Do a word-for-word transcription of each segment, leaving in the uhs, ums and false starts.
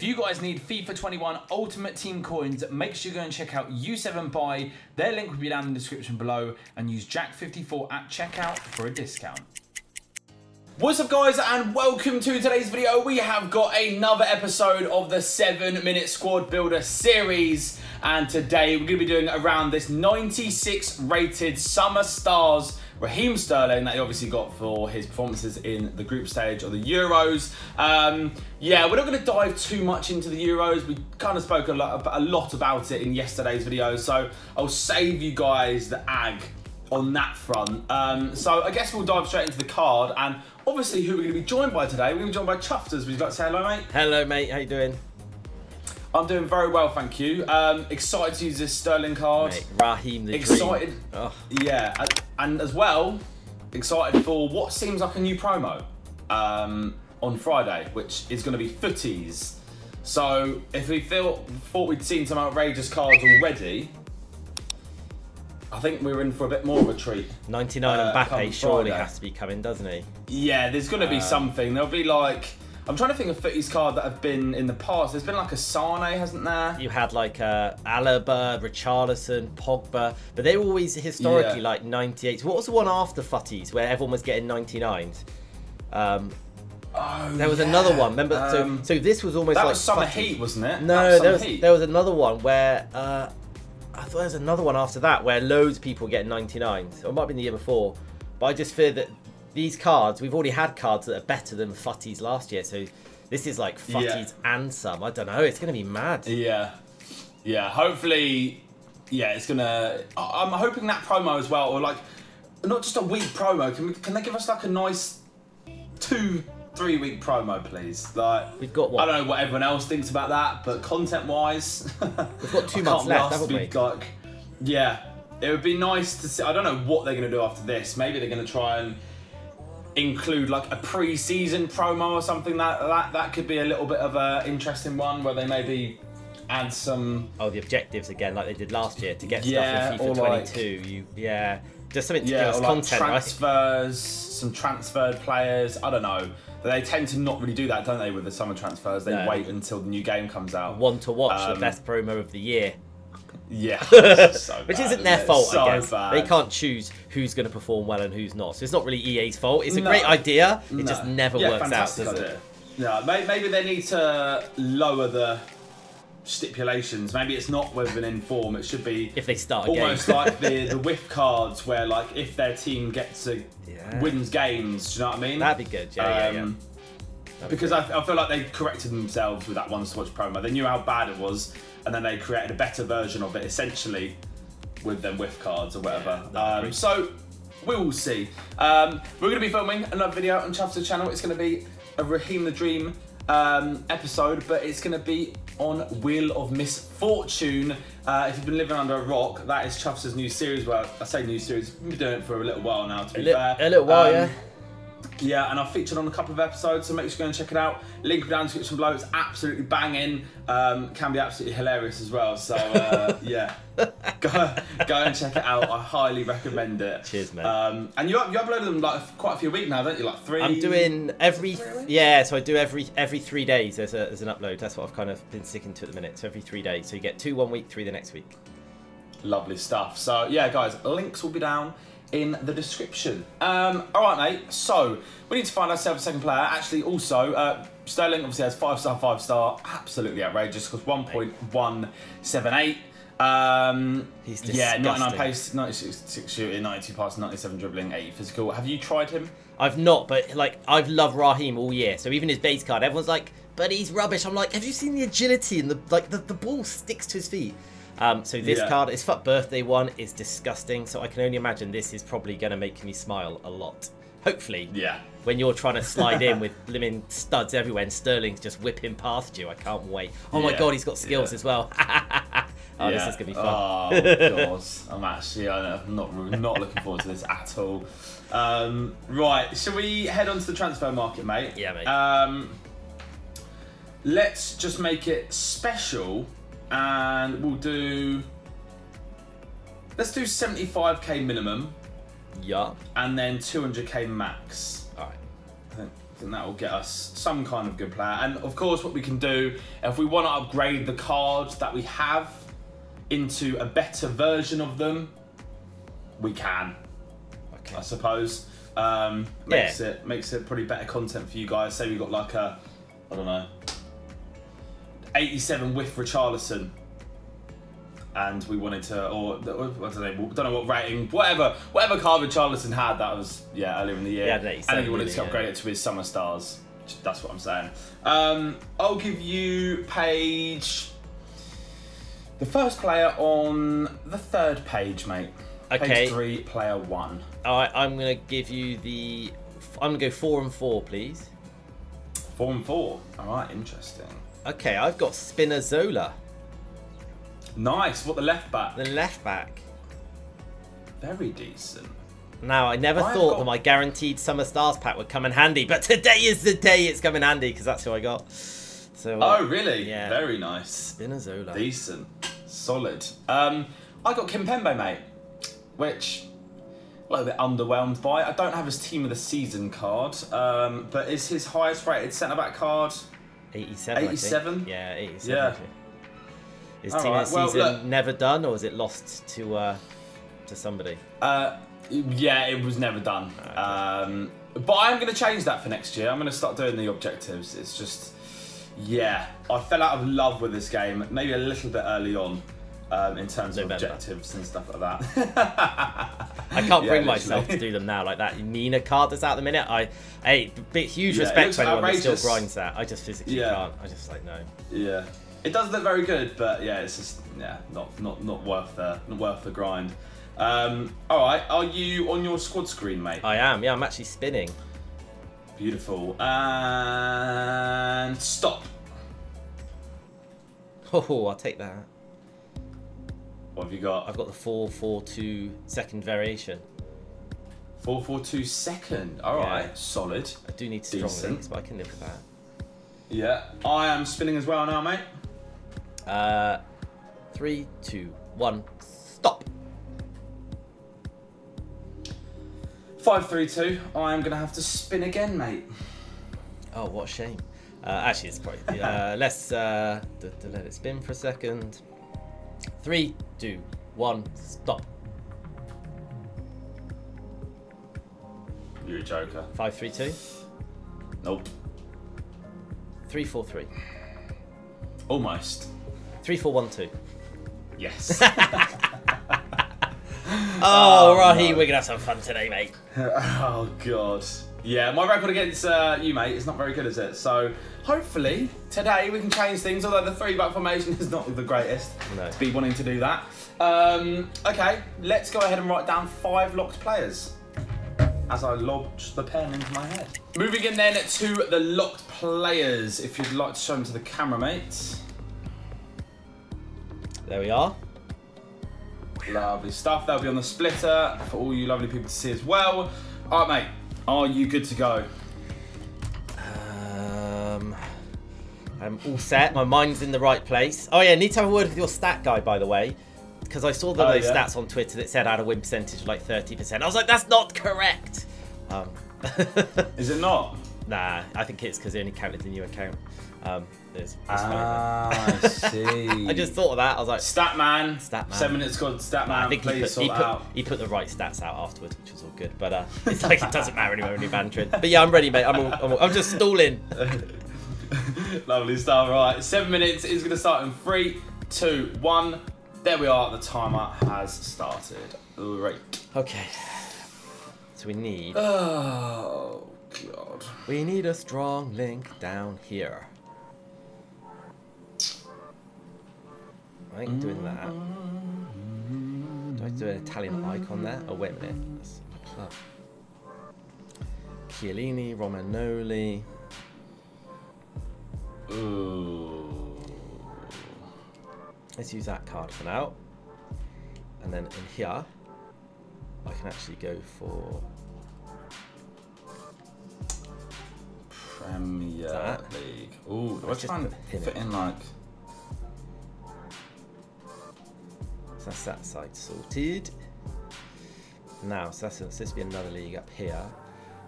If you guys need FIFA twenty-one Ultimate Team coins, make sure you go and check out U seven Buy. Their link will be down in the description below, and use Jack fifty-four at checkout for a discount. What's up guys, and welcome to today's video. We have got another episode of the seven minute Squad Builder series, and today we're going to be doing around this ninety-six rated Summer Stars Raheem Sterling that he obviously got for his performances in the group stage of the Euros. Um, yeah, we're not going to dive too much into the Euros. We kind of spoke a lot, a lot about it in yesterday's video, so I'll save you guys the ag on that front. Um, so I guess we'll dive straight into the card, and obviously who we're going to be joined by today, we're going to be joined by Chuffsters. Would you like to say hello, mate? Hello, mate. How you doing? I'm doing very well, thank you. Um, excited to use this Sterling card. Mate, Raheem the Excited. Oh. Yeah, and, and as well, excited for what seems like a new promo um, on Friday, which is going to be Futties. So if we feel, thought we'd seen some outrageous cards already, I think we're in for a bit more of a treat. ninety-nine uh, Mbappe surely has to be coming, doesn't he? Yeah, there's going to be um, something. There'll be like... I'm trying to think of Futties card that have been in the past. There's been like a Sane, hasn't there? You had like uh, Alaba, Richarlison, Pogba, but they were always historically yeah. like ninety-eights. What was the one after Futties where everyone was getting ninety-nines? Um, oh, there was yeah. another one. Remember? Um, so, so this was almost that like was summer Futties. heat, wasn't it? No, was there was heat. there was another one where uh, I thought there was another one after that where loads of people get ninety-nines. Or it might have been the year before, but I just fear that. These cards, we've already had cards that are better than Futties last year, so this is like Futties yeah. and some. I don't know, it's going to be mad. Yeah, yeah, hopefully, yeah, it's going to... I'm hoping that promo as well, or like, not just a week promo, can, we, can they give us like a nice two, three week promo, please? Like, we've got one. I don't know what everyone else thinks about that, but content-wise... We've got two months left, haven't we? Like, yeah, it would be nice to see... I don't know what they're going to do after this. Maybe they're going to try and... include like a pre-season promo or something. That that that could be a little bit of a interesting one where they maybe add some oh the objectives again like they did last year to get yeah, stuff in FIFA twenty-two. Like, you yeah just something to yeah, give us content, like transfers, right? Some transferred players. I don't know. They tend to not really do that, don't they? With the summer transfers, they no. wait until the new game comes out. One to watch um, the best promo of the year. Yeah, so bad, which isn't their fault, so I guess. Bad. They can't choose who's going to perform well and who's not. So it's not really E A's fault. It's a no. great idea. It no. just never yeah, works out, does it? Yeah, maybe they need to lower the stipulations. Maybe it's not with an inform. It should be if they start a almost game. like the the whiff cards, where like if their team gets a yeah. wins games, do you know what I mean? That'd be good. Yeah, um, yeah, yeah. That'd because be I, I feel like they corrected themselves with that one to watch promo. They knew how bad it was. And then they created a better version of it, essentially, with them whiff cards or whatever. Um, so we will see. Um, we're going to be filming another video on Chuffsters' channel. It's going to be a Raheem the Dream um, episode, but it's going to be on Wheel of Misfortune. Uh, if you've been living under a rock, that is Chuffsters' new series. Well, I say new series. We've been doing it for a little while now. To be a fair, a little while, um, yeah. Yeah, and I've featured on a couple of episodes, so make sure you go and check it out. Link down in the description below. It's absolutely banging. Um, can be absolutely hilarious as well. So uh, yeah, go go and check it out. I highly recommend it. Cheers, mate. Um, and you you uploaded them like quite a few weeks now, don't you? Like three. I'm doing every three yeah. So I do every every three days. There's a there's an upload. That's what I've kind of been sticking to at the minute. So every three days. So you get two one week, three the next week. Lovely stuff. So yeah, guys, links will be down in the description. Um, all right, mate, so we need to find ourselves a second player. Actually, also, uh, Sterling obviously has five-star, five-star. Absolutely outrageous, because one point one seven eight. Um, He's disgusting. Yeah, ninety-nine pace, ninety-six shooting, ninety-two passing, ninety-seven dribbling, eighty physical. Have you tried him? I've not, but like I've loved Raheem all year. So even his base card, everyone's like, but he's rubbish. I'm like, have you seen the agility and the like the, the ball sticks to his feet? Um, so this yeah. card, his F U T birthday one is disgusting, so I can only imagine this is probably going to make me smile a lot. Hopefully, yeah. when you're trying to slide in with blimmin' studs everywhere and Sterling's just whipping past you, I can't wait. Oh yeah. my god, he's got skills yeah. as well. oh, yeah. This is going to be fun. Oh, god. I'm actually I'm not, not looking forward to this at all. Um, right, shall we head on to the transfer market, mate? Yeah, mate. Um, let's just make it special. And we'll do, let's do seventy-five K minimum. Yeah. And then two hundred K max. All right. I think then that will get us some kind of good player. And of course, what we can do, if we want to upgrade the cards that we have into a better version of them, we can, okay. I suppose. Um, makes yeah. it makes it probably better content for you guys. Say we got like a, I don't know, eighty-seven with Richarlison, and we wanted to, or I don't know, don't know what rating, whatever, whatever card Richarlison had. That was yeah earlier in the year, yeah, and he wanted really, to upgrade yeah. it to his Summer Stars. That's what I'm saying. Um, I'll give you page, the first player on the third page, mate. Okay. Page three, player one. All right, I'm gonna give you the. I'm gonna go four and four, please. Four and four. All right, interesting. Okay, I've got Spinazzola. Nice. What, the left back? The left back. Very decent. Now, I never I've thought got... that my guaranteed Summer Stars pack would come in handy, but today is the day it's coming handy because that's who I got. So. Uh, oh really? Yeah. Very nice. Spinazzola. Decent. Solid. Um, I got Kimpembe, mate. Which a little bit underwhelmed by. I don't have his Team of the Season card, um, but is his highest rated centre-back card eighty-seven? eighty-seven? Yeah, eighty-seven. Yeah. Is Team right. of the well, Season look, never done, or is it lost to uh, to somebody? Uh, yeah, it was never done. Okay. Um, but I'm going to change that for next year. I'm going to start doing the objectives. It's just, yeah, I fell out of love with this game, maybe a little bit early on. Um, in terms November. of objectives and stuff like that. I can't yeah, bring literally. myself to do them now like that. Nina card that's out at the minute. I, hey, big, huge yeah, respect to anyone outrageous. that still grinds that. I just physically yeah. can't. I just like no. Yeah, it does look very good, but yeah, it's just yeah, not not not worth the not worth the grind. Um, all right, are you on your squad screen, mate? I am. Yeah, I'm actually spinning. Beautiful. And stop. Oh, I'll take that. What have you got? I've got the four four two second variation. four four two second. All yeah. right, solid. I do need strong links, but I can live with that. Yeah, I am spinning as well now, mate. Uh, three, two, one, stop. Five, three, two. I am gonna have to spin again, mate. Oh, what a shame. Uh, actually, it's probably uh, let's uh, let it spin for a second. Three, two, one, stop. You're a joker. Five, three, two. Nope. Three, four, three. Almost. Three, four, one, two. Yes. Oh, oh Raheem, no. We're gonna have some fun today, mate. Oh God. Yeah, my record against uh, you, mate, is not very good, is it? So hopefully today we can change things, although the three-back formation is not the greatest no. to be wanting to do that. Um, okay, let's go ahead and write down five locked players as I lodge the pen into my head. Moving in then to the locked players. If you'd like to show them to the camera, mate. There we are. Lovely stuff. They'll be on the splitter for all you lovely people to see as well. All right, mate. Are you good to go? Um, I'm all set. My mind's in the right place. Oh yeah, need to have a word with your stat guy, by the way, because I saw the oh, those yeah. stats on Twitter that said I had a win percentage of like thirty percent. I was like, that's not correct. Um, Is it not? Nah, I think it's because they only counted the new account. Um, there's, there's ah, I see. I just thought of that. I was like, stat man. Stat man. Seven minutes gone. Stat man. I think please he, put, he, put, he put the right stats out afterwards, which was all good. But uh, it's like it doesn't matter anymore. Only bantering. But yeah, I'm ready, mate. I'm all, I'm, all, I'm just stalling. Lovely stuff. Right, seven minutes is going to start in three, two, one. There we are. The timer has started. All right. Okay. So we need. Oh. God. We need a strong link down here. I ain't doing that. Do I do an Italian icon there? Oh, wait a minute. That's my club. Chiellini, Romagnoli. Ooh. Let's use that card for now. And then in here, I can actually go for. Premier that? League. Ooh, do I try and fit in like. So that's that side sorted. Now, so that's supposed to be another league up here.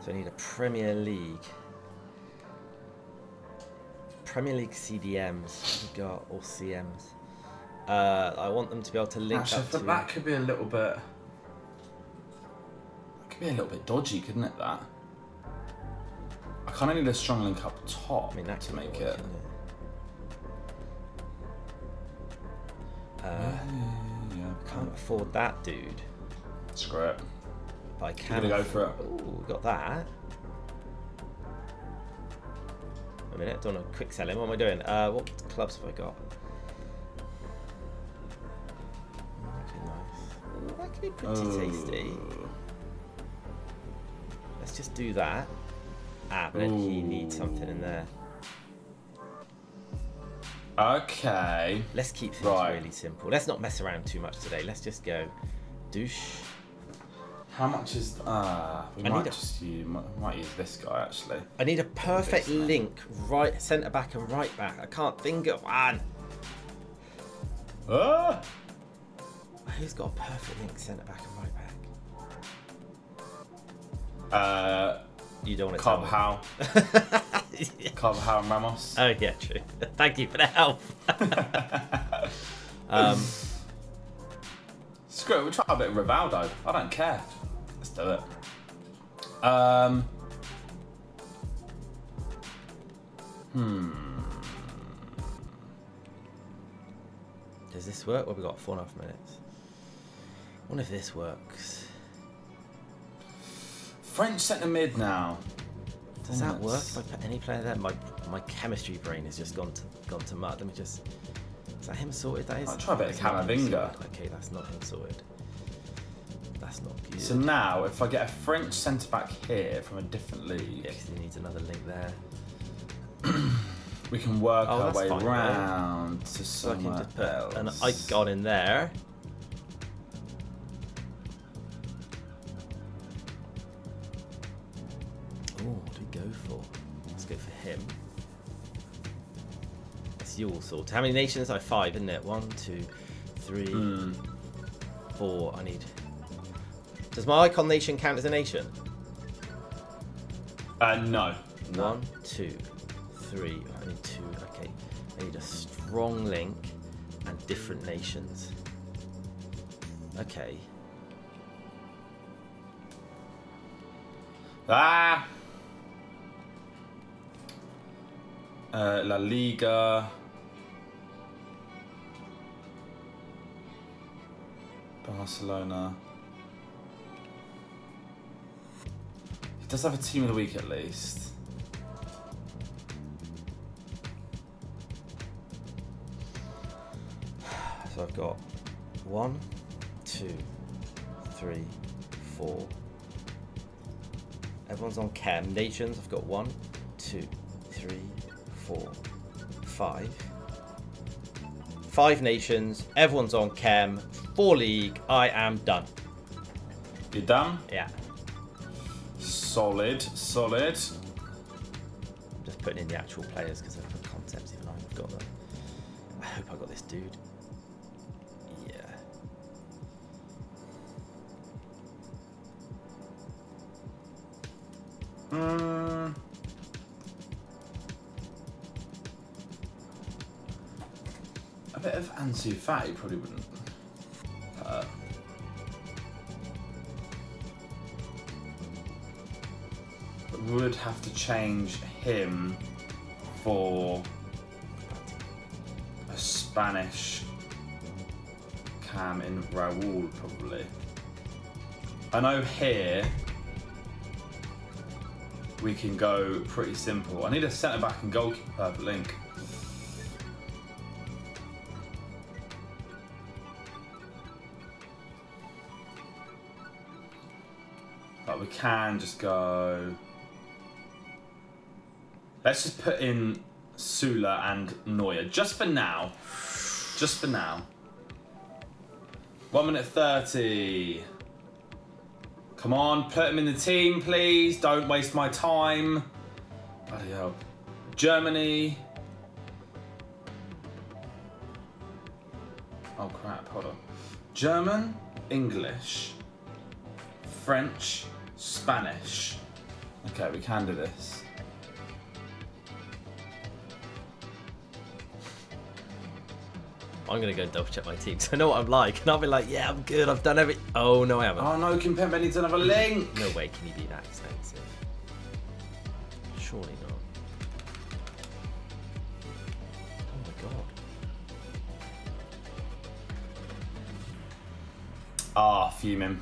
So I need a Premier League Premier League C D Ms, we got or C Ms. Uh, I want them to be able to link Actually, up to. That could be a little bit. That could be a little bit dodgy, couldn't it? That. I kind of need a strong link up top I mean, that to make it. it. Uh, yeah, yeah, yeah. Can't afford that, dude. Screw it. But I can. Go for it. Ooh, got that. Wait a minute, don't want to quick sell him. What am I doing? Uh, what clubs have I got? Okay, nice. Ooh, that could be pretty oh. tasty. Let's just do that. Ah, but Ooh. then he needs something in there. Okay. Let's keep things right. really simple. Let's not mess around too much today. Let's just go douche. How much is... Uh, we I might, need a, just use, might, might use this guy, actually. I need a perfect this, link, right, centre-back and right-back. I can't think of one. Ah! Who's got a perfect link, centre-back and right-back? Uh... You don't want to Cobb Howe. yeah. Cobb Howe and Ramos. Oh, yeah, true. Thank you for the help. um, Screw it, we'll try a bit of Rivaldo. I don't care. Let's do it. Um, hmm. Does this work? Well, we've got four and a half minutes. I wonder if this works. French centre mid now. Does that work? If I put any player there, my my chemistry brain has just gone to gone to mud. Let me just. Is that him sorted? That is. I'll try a bit of Camavinga. Okay, that's not him sorted. That's not good. So now, if I get a French centre back here from a different league, yeah, because he needs another link there. we can work oh, our way fine, round right? to somewhere so I can just put an icon in there. All sorts. How many nations? I have five, isn't it? One, two, three, mm. four. I need. Does my icon nation count as a nation? Uh, no. no. One, two, three. I need two. Okay. I need a strong link and different nations. Okay. Ah. Uh, La Liga. Barcelona. He does have a team of the week at least. So I've got one, two, three, four. Everyone's on chem. Nations, I've got one, two, three, four, five. Five nations, everyone's on chem. Four league, I am done. You're done? Yeah. Solid, solid. I'm just putting in the actual players because I've got concepts even I've got them. I hope I got this dude. Yeah. Hmm. A bit of Ansu Fati probably wouldn't. Would have to change him for a Spanish cam in Raul, probably. I know here we can go pretty simple. I need a centre back and goalkeeper link. But we can just go. Let's just put in Sula and Neuer, just for now. Just for now. one minute thirty. Come on, put him in the team, please. Don't waste my time. Bloody hell. Germany. Oh, crap, hold on. German, English, French, Spanish. Okay, we can do this. I'm going to go double check my team. So I know what I'm like. And I'll be like, yeah, I'm good. I've done everything. Oh, no, I haven't. Oh, no. Kimpembe needs another link. No way can he be that expensive. Surely not. Oh, my God. Ah, oh, fuming.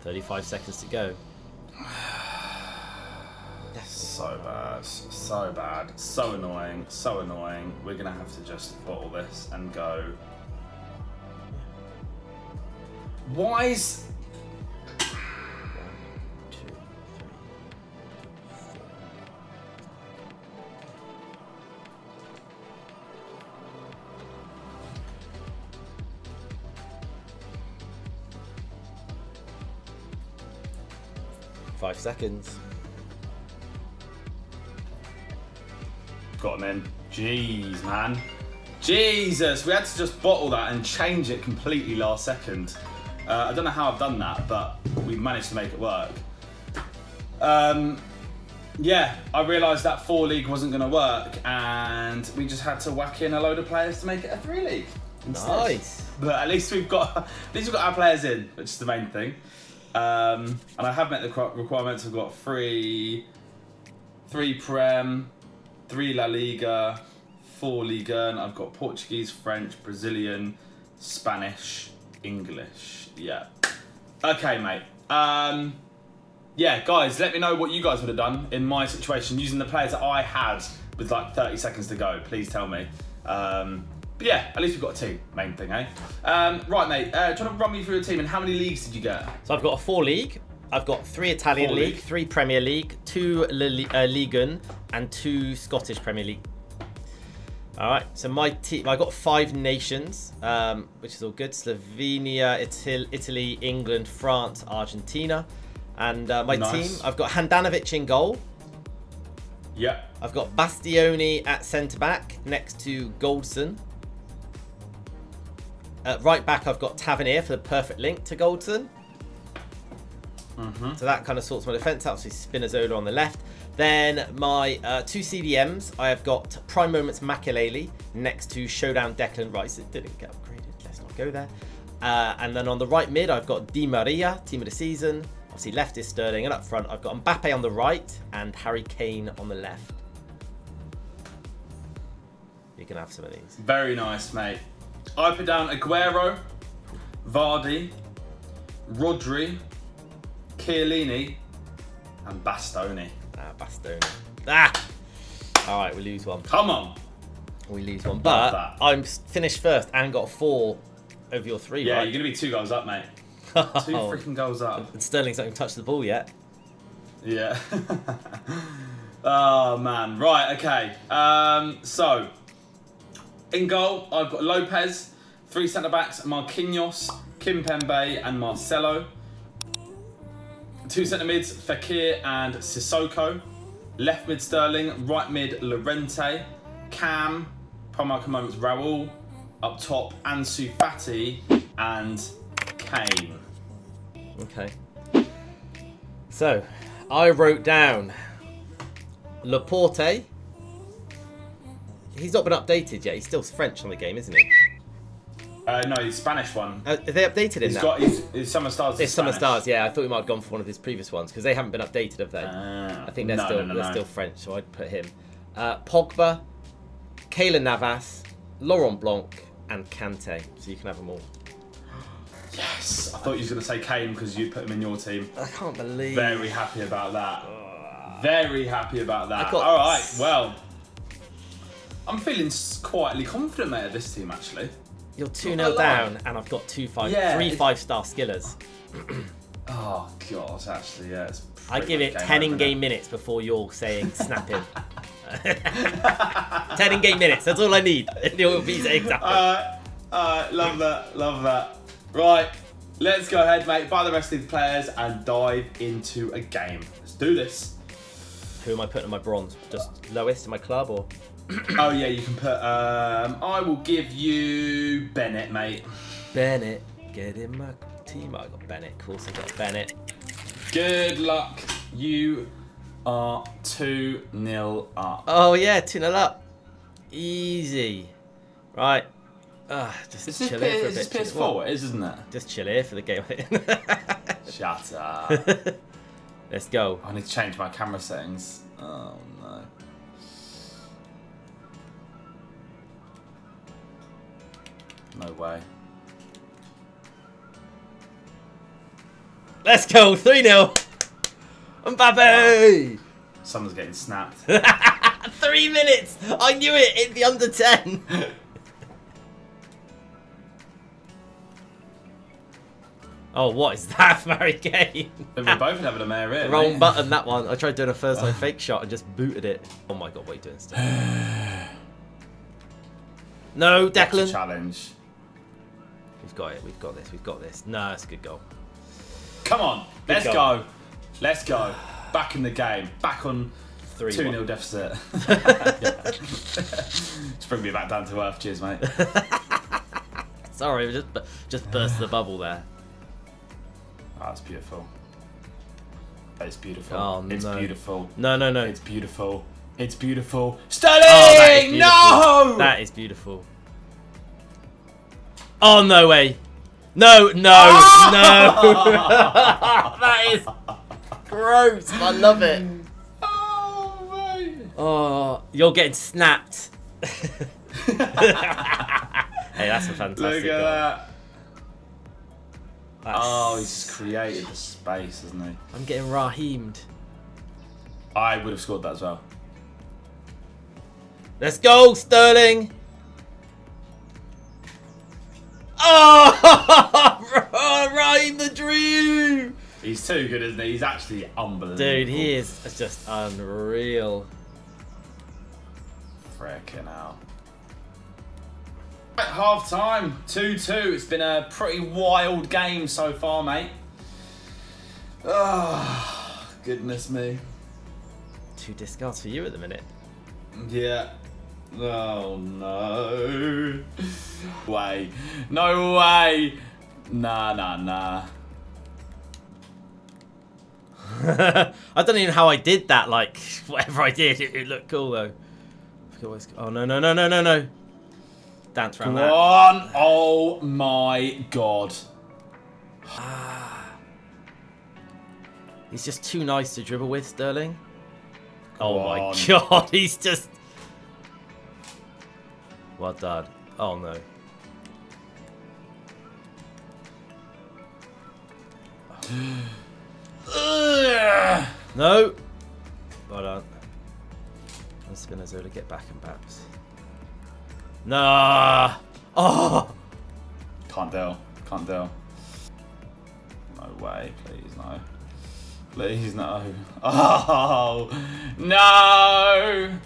thirty-five seconds to go. Yes. So bad, so bad, so annoying, so annoying. We're gonna have to just bottle this and go. Why is? Five seconds. Got him in. Jeez, man. Jesus, we had to just bottle that and change it completely last second. Uh, I don't know how I've done that, but we managed to make it work. Um, yeah, I realised that four league wasn't going to work, and we just had to whack in a load of players to make it a three league instead. Nice. But at least we've got, at least we've got our players in, which is the main thing. Um, and I have met the requirements. I've got three, three Prem, three La Liga, four Liga, and I've got Portuguese, French, Brazilian, Spanish, English. Yeah. Okay, mate. Um, yeah, guys, let me know what you guys would have done in my situation using the players that I had with like thirty seconds to go. Please tell me. Um, but yeah, at least we've got a team. Main thing, eh? Um, right, mate. Uh, trying to run me through your team, and how many leagues did you get? So I've got a four league. I've got three Italian four league, league, three Premier League, two uh, Ligue one, and two Scottish Premier League. All right, so my team, I got five nations, um, which is all good. Slovenia, Ital Italy, England, France, Argentina. And uh, my nice. team, I've got Handanovic in goal. Yeah. I've got Bastoni at centre-back next to Goldson. At right back, I've got Tavernier for the perfect link to Goldson. Mm-hmm. So that kind of sorts my defence out. So Spinazzola on the left. Then my uh, two C D Ms, I have got Prime Moments Makelele next to Showdown Declan Rice. It didn't get upgraded. Let's not go there. Uh, and then on the right mid, I've got Di Maria, team of the season. Obviously left is Sterling. And up front, I've got Mbappe on the right and Harry Kane on the left. You can have some of these. Very nice, mate. I put down Aguero, Vardy, Rodri, Chiellini, and Bastoni. Ah, Bastoni. Ah! All right, we lose one. Come on. We lose one. But I'm finished first and got four over your three, yeah, right? Yeah, you're going to be two goals up, mate. Two freaking goals up. And Sterling's not even touched the ball yet. Yeah. Oh, man. Right, okay. Um, so, in goal, I've got Lopez, three centre-backs, Marquinhos, Kimpembe, and Marcelo. Two centre mids, Fekir and Sissoko. Left mid, Sterling. Right mid, Llorente. Cam, prime marker moments, Raul. Up top, Ansu Fati and Kane. Okay. So, I wrote down Laporte. He's not been updated yet. He's still French on the game, isn't he? Uh, no, he's Spanish one. Uh, are they updated in he's that? Got, he's, his Summer Stars His Summer Stars, yeah. I thought we might have gone for one of his previous ones because they haven't been updated of them. Uh, I think they're, no, still, no, no, they're no. still French, so I'd put him. Uh, Pogba, Keylor Navas, Laurent Blanc, and Kante. So you can have them all. Yes! I thought you were going to say Kane because you put him in your team. I can't believe. Very happy about that. Uh, Very happy about that. All right, well. I'm feeling quietly confident, mate, of this team, actually. You're two nil down, and I've got two five, yeah, three five-star skillers. Oh, God, actually, yeah. It's I give it ten in-game minutes before you're saying snap in. ten in-game minutes, that's all I need. You'll be saying snap in. Uh, uh, love that, love that. Right, let's go ahead, mate, buy the rest of these players and dive into a game. Let's do this. Who am I putting in my bronze? Just lowest in my club, or...? Oh, yeah, you can put... Um, I will give you Bennett, mate. Bennett. Get in my team. I got Bennett. Of course I got Bennett. Good luck, you are two nil up. Oh yeah, two nil up. Easy. Right. Ugh, just is this chill here for a bit. Is this P S four? It is, isn't it? Just chill here for the game. Shut up. Let's go. I need to change my camera settings. Oh no. No way. Let's go, three nil. Mbappe! Wow. Someone's getting snapped. Three minutes! I knew it! It's the under ten! Oh, what is that, Mary Kay? We were both having a mare in. Wrong button, that one. I tried doing a first line fake shot and just booted it. Oh my god, what are you doing still? No, Declan! Challenge. We've got it, we've got this, we've got this. No, it's a good goal. Come on, good let's goal. go. Let's go. Back in the game. Back on two nil deficit. Just bring me back down to earth. Cheers, mate. Sorry, we just, just burst the bubble there. Oh, that's beautiful. That's beautiful. Oh, it's no. beautiful. No, no, no. It's beautiful. It's beautiful. Sterling! Oh, that is beautiful. No! That is beautiful. Oh, no way. No, no, oh! no. That is... gross. I love it. Oh, mate. Oh, you're getting snapped. Hey, that's a fantastic Look at goal. that. That's... Oh, he's created the space, hasn't he? I'm getting Raheemed. I would have scored that as well. Let's go, Sterling. Oh, Raheem the dream. He's too good, isn't he? He's actually unbelievable. Dude, he is just unreal. Freaking out. At half time, two two. It's been a pretty wild game so far, mate. Oh, goodness me. Two discards for you at the minute. Yeah. Oh, no. Way. No way. Nah, nah, nah. I don't even know how I did that. Like, whatever I did, it, it looked cool though. Oh no, no, no, no, no, no. Dance around that. Go on. Oh my god. He's just too nice to dribble with, Sterling. Oh Go my on. god, he's just. Well done. Oh no. No! Hold on. And Spinazzola, get back and baps. Nah! Oh! Can't deal. Can't deal. No way. Please, no. Please, no. Oh! No!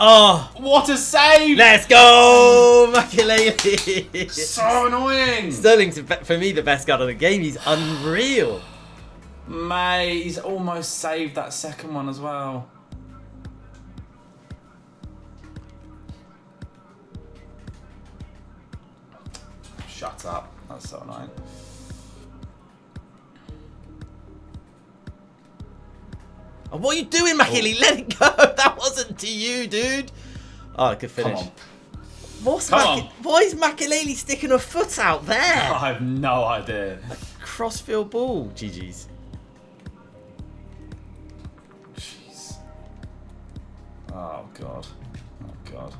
Oh! What a save! Let's go! Makelele! So annoying! Sterling's, for me, the best guard of the game. He's unreal. Mate, he's almost saved that second one as well. Shut up. That's so annoying. Oh, what are you doing, Makelele? Let it go. That wasn't to you, dude. Oh, good finish. Come on. What's Come on. Why is Makelele sticking a foot out there? I have no idea. A crossfield ball. G G's. Oh god. Oh god.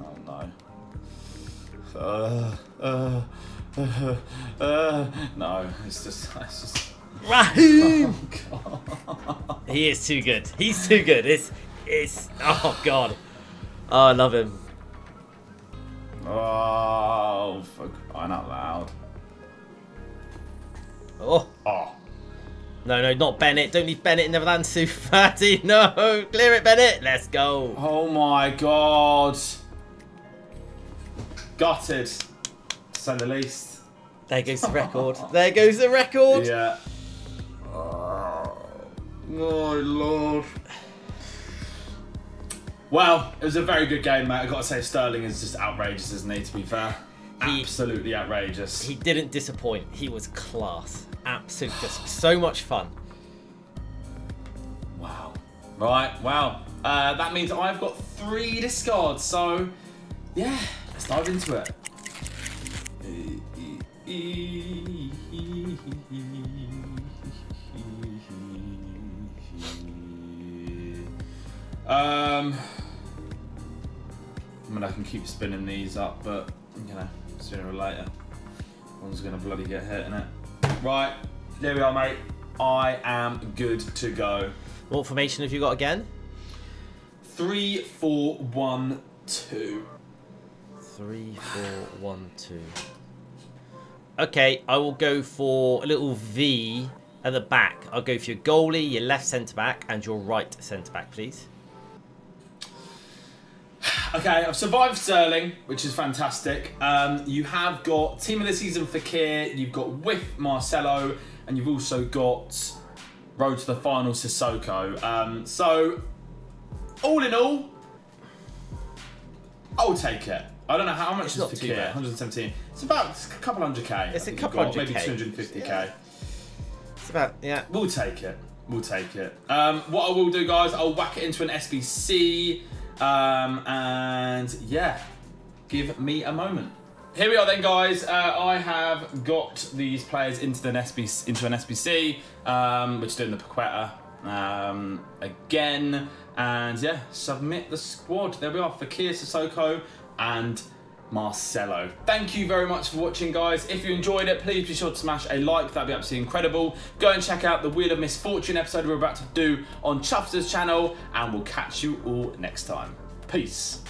Oh no. Uh, uh, uh, uh, no, it's just, it's just... Raheem! Oh god. He is too good. He's too good. It's, it's, oh god. Oh, I love him. Oh, fuck. I'm not loud. Oh. Oh. No, no, not Bennett. Don't leave Bennett in the Ansu Fati. No, clear it, Bennett. Let's go. Oh my god. Gutted, to say the least. There goes the record. There goes the record. Yeah. Oh my lord. Well, it was a very good game, mate. I've got to say, Sterling is just outrageous, isn't he, to be fair? He, Absolutely outrageous. He didn't disappoint. He was class. Absolutely, just so much fun. Right, wow. Uh, that means I've got three discards, so yeah, let's dive into it. Um, I mean, I can keep spinning these up, but you know, sooner or later, one's gonna bloody get hit, innit? Right, there we are, mate. I am good to go. What formation have you got again? Three, four, one, two. Three, four, one, two. Okay, I will go for a little V at the back. I'll go for your goalie, your left centre-back, and your right centre-back, please. Okay, I've survived Sterling, which is fantastic. Um, you have got Team of the Season Fekir, you've got Whiff Marcelo, and you've also got Road to the Final Sissoko. Um, so, all in all, I'll take it. I don't know how much it's is not Fekir, one hundred seventeen. It's about it's a couple hundred K. It's I a couple hundred K. Maybe two hundred fifty K. Yeah. It's about, yeah. We'll take it. We'll take it. Um, what I will do, guys, I'll whack it into an S B C. Um, and yeah, give me a moment. Here we are then, guys. Uh, I have got these players into the S B C, into an S B C, um, which is doing the Paqueta um, again. And yeah, submit the squad. There we are, Fekir, Sissoko, and Marcelo. Thank you very much for watching, guys. If you enjoyed it, please be sure to smash a like. That'd be absolutely incredible. Go and check out the Wheel of Misfortune episode we're about to do on Chuffsters' channel, and we'll catch you all next time. Peace.